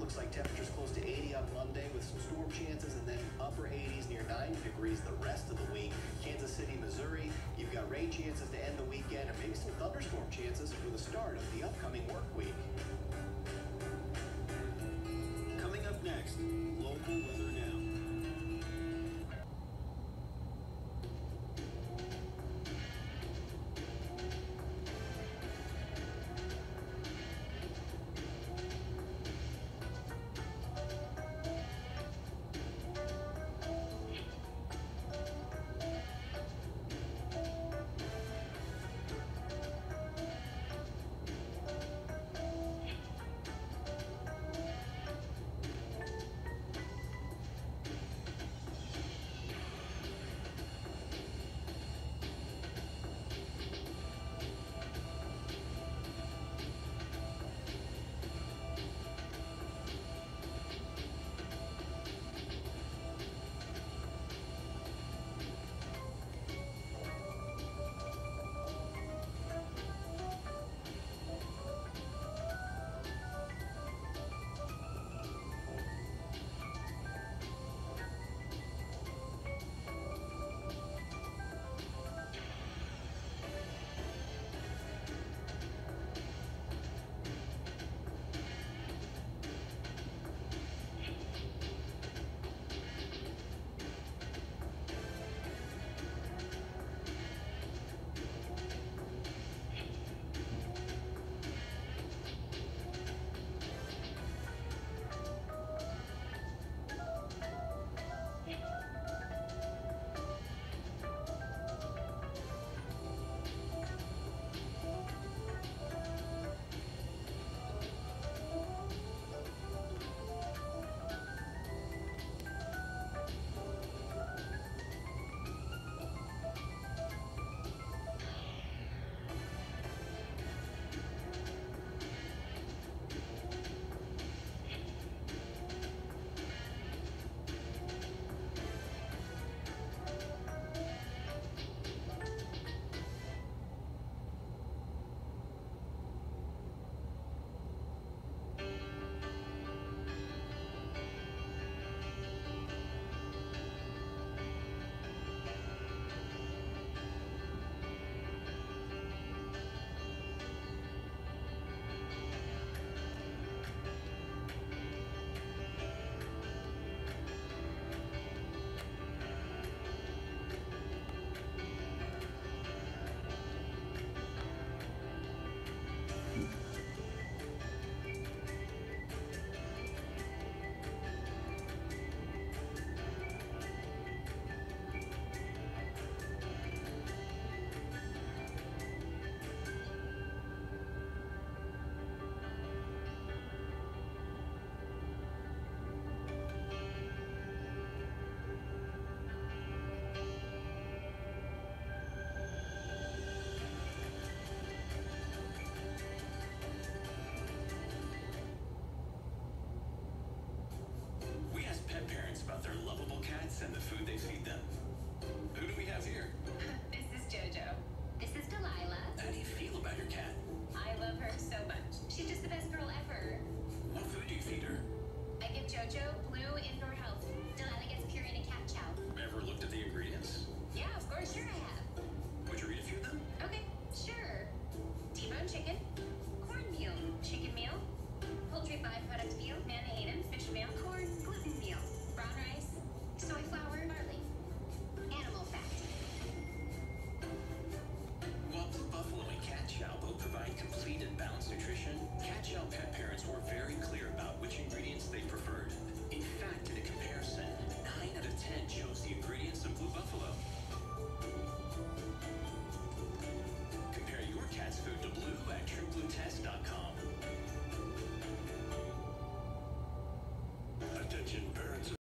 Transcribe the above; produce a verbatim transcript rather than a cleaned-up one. looks like temperatures close to eighty on Monday with some storm chances, and then upper eighties near ninety degrees the rest of the week. Kansas City, Missouri, you've got rain chances to end the weekend and maybe some thunderstorm chances for the start of the upcoming work week. Coming up next, local weather now. Parents about their lovable cats and the food they feed them. Who do we have here? This is JoJo.